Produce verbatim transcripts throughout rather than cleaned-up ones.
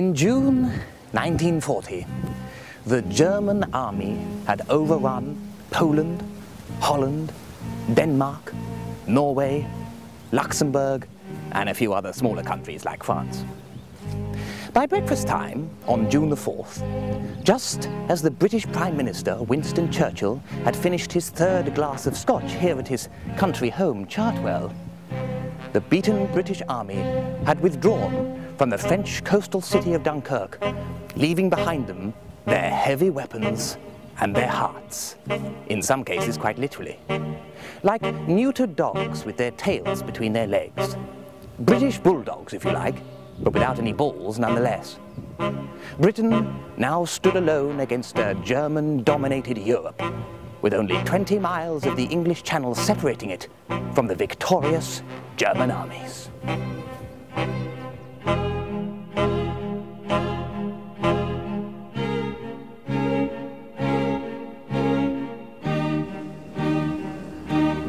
In June nineteen forty, the German army had overrun Poland, Holland, Denmark, Norway, Luxembourg, and a few other smaller countries like France. By breakfast time on June the fourth, just as the British Prime Minister Winston Churchill had finished his third glass of scotch here at his country home, Chartwell, the beaten British army had withdrawn from the French coastal city of Dunkirk, leaving behind them their heavy weapons and their hearts, in some cases quite literally. Like neutered dogs with their tails between their legs. British bulldogs, if you like, but without any balls nonetheless. Britain now stood alone against a German-dominated Europe, with only twenty miles of the English Channel separating it from the victorious German armies.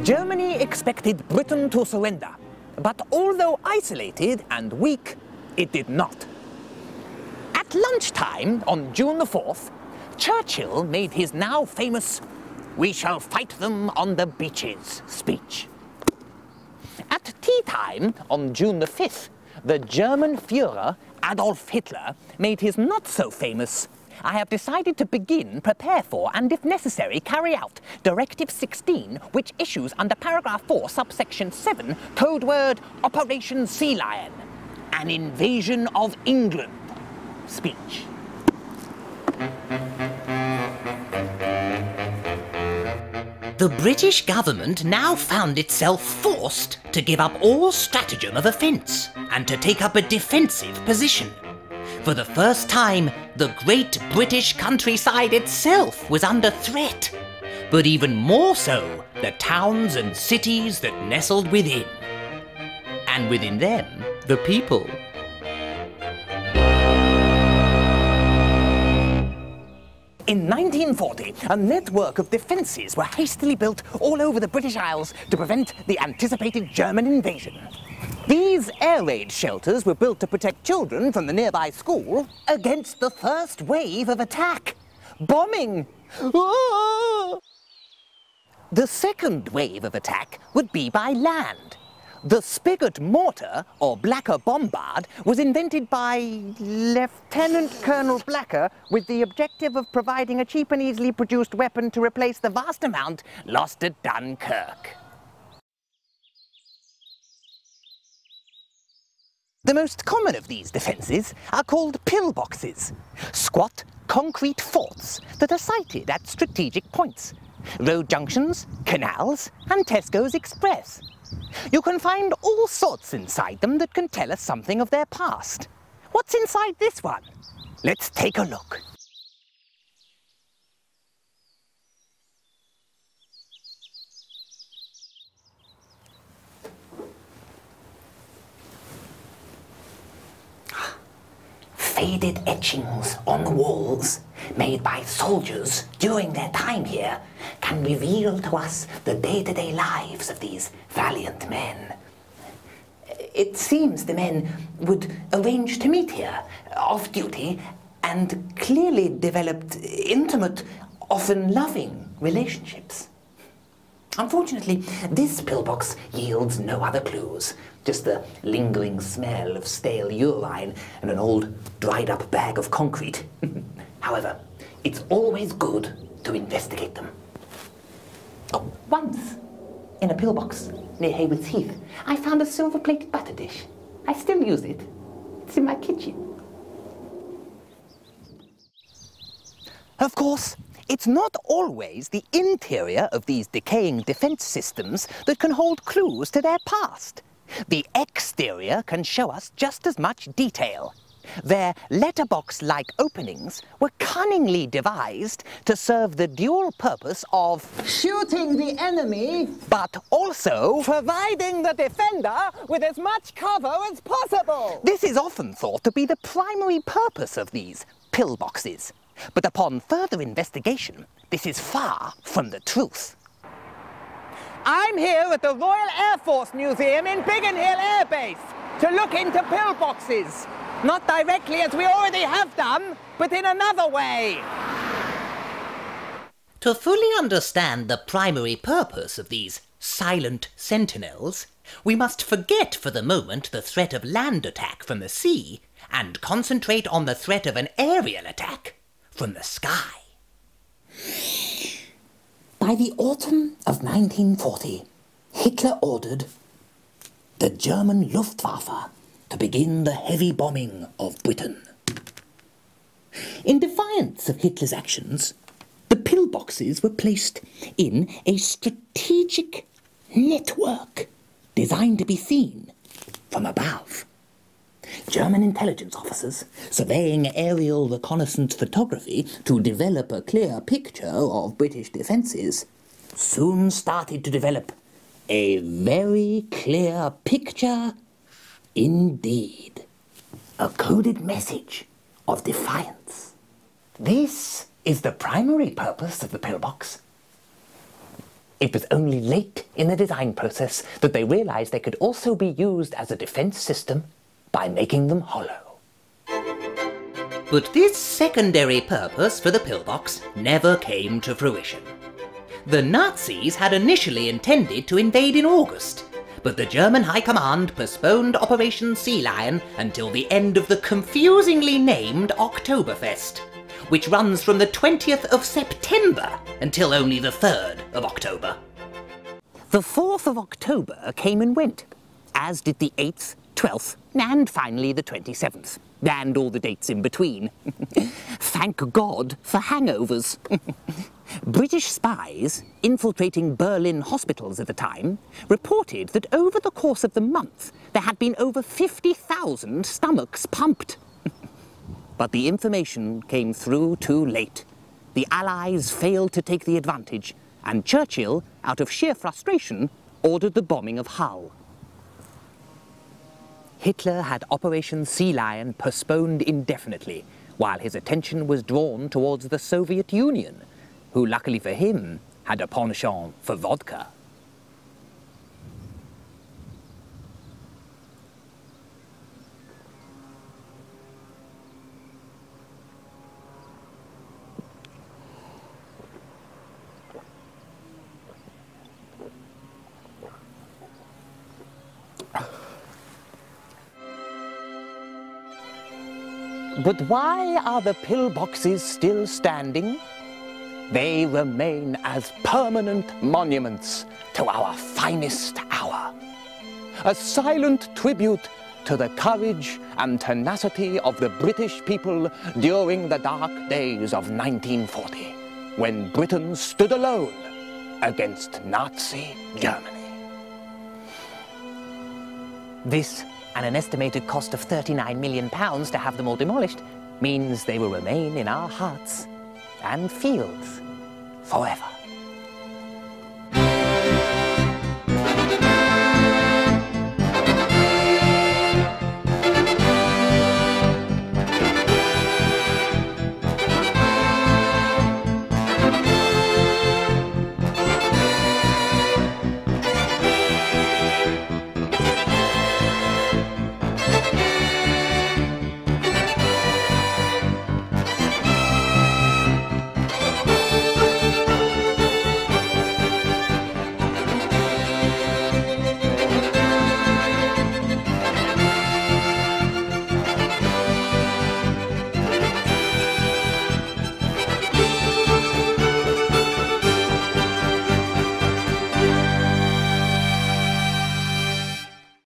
Germany expected Britain to surrender, but although isolated and weak, it did not. At lunchtime on June the fourth, Churchill made his now famous "We shall fight them on the beaches" speech. At tea time on June the fifth, the German Führer Adolf Hitler made his not so famous "I have decided to begin, prepare for, and if necessary, carry out Directive sixteen, which issues under paragraph four, subsection seven, code word Operation Sea Lion, an invasion of England" speech. The British government now found itself forced to give up all stratagem of offence and to take up a defensive position. For the first time, the great British countryside itself was under threat, but even more so, the towns and cities that nestled within. And within them, the people. In nineteen forty, a network of defences were hastily built all over the British Isles to prevent the anticipated German invasion. These air raid shelters were built to protect children from the nearby school against the first wave of attack. Bombing! Ah! The second wave of attack would be by land. The spigot mortar, or Blacker bombard, was invented by Lieutenant Colonel Blacker with the objective of providing a cheap and easily produced weapon to replace the vast amount lost at Dunkirk. The most common of these defences are called pillboxes, squat concrete forts that are sited at strategic points, road junctions, canals, and Tesco's Express. You can find all sorts inside them that can tell us something of their past. What's inside this one? Let's take a look. Faded etchings on walls, made by soldiers during their time here, can reveal to us the day-to-day lives of these valiant men. It seems the men would arrange to meet here, off-duty, and clearly developed intimate, often loving relationships. Unfortunately, this pillbox yields no other clues, just the lingering smell of stale urine and an old dried-up bag of concrete. However, it's always good to investigate them. Oh, once, in a pillbox near Hayward's Heath, I found a silver-plated butter dish. I still use it. It's in my kitchen. Of course, it's not always the interior of these decaying defense systems that can hold clues to their past. The exterior can show us just as much detail. Their letterbox-like openings were cunningly devised to serve the dual purpose of shooting the enemy, but also providing the defender with as much cover as possible. This is often thought to be the primary purpose of these pillboxes. But upon further investigation, this is far from the truth. I'm here at the Royal Air Force Museum in Biggin Hill Air Base to look into pillboxes. Not directly, as we already have done, but in another way. To fully understand the primary purpose of these silent sentinels, we must forget for the moment the threat of land attack from the sea and concentrate on the threat of an aerial attack from the sky. By the autumn of nineteen forty, Hitler ordered the German Luftwaffe to begin the heavy bombing of Britain. In defiance of Hitler's actions, the pillboxes were placed in a strategic network designed to be seen from above. German intelligence officers, surveying aerial reconnaissance photography to develop a clear picture of British defences, soon started to develop a very clear picture indeed. A coded message of defiance. This is the primary purpose of the pillbox. It was only late in the design process that they realised they could also be used as a defence system by making them hollow. But this secondary purpose for the pillbox never came to fruition. The Nazis had initially intended to invade in August, but the German High Command postponed Operation Sea Lion until the end of the confusingly named Oktoberfest, which runs from the twentieth of September until only the third of October. The fourth of October came and went, as did the eighth, twelfth, and finally the twenty-seventh, and all the dates in between. Thank God for hangovers. British spies, infiltrating Berlin hospitals at the time, reported that over the course of the month there had been over fifty thousand stomachs pumped. But the information came through too late. The Allies failed to take the advantage, and Churchill, out of sheer frustration, ordered the bombing of Hull. Hitler had Operation Sea Lion postponed indefinitely, while his attention was drawn towards the Soviet Union, who, luckily for him, had a penchant for vodka. But why are the pillboxes still standing? They remain as permanent monuments to our finest hour. A silent tribute to the courage and tenacity of the British people during the dark days of nineteen forty, when Britain stood alone against Nazi Germany. This, and an estimated cost of thirty-nine million pounds to have them all demolished, means they will remain in our hearts and fields forever.